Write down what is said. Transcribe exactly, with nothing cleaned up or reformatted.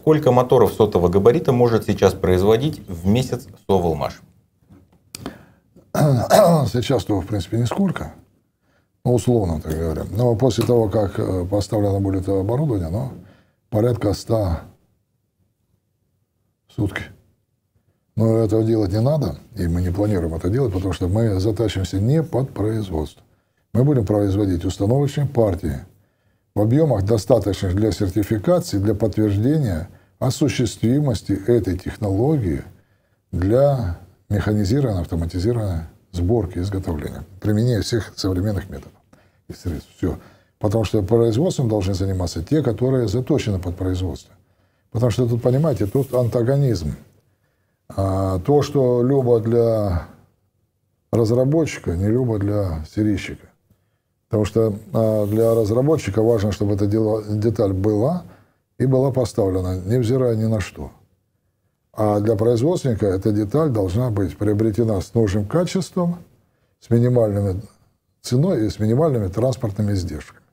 Сколько моторов сотого габарита может сейчас производить в месяц СовЭлМаш? Сейчас-то, в принципе, нисколько. Ну, условно так говоря. Но после того, как поставлено будет оборудование, ну, порядка ста в сутки. Но этого делать не надо, и мы не планируем это делать, потому что мы затачиваемся не под производство. Мы будем производить установочные партии в объемах, достаточных для сертификации, для подтверждения осуществимости этой технологии для механизированной, автоматизированной сборки и изготовления, применения всех современных методов и средств. Все. Потому что производством должны заниматься те, которые заточены под производство. Потому что тут, понимаете, тут антагонизм. А то, что любо для разработчика, не любо для серийщика. Потому что для разработчика важно, чтобы эта деталь была и была поставлена, невзирая ни на что. А для производственника эта деталь должна быть приобретена с нужным качеством, с минимальной ценой и с минимальными транспортными издержками.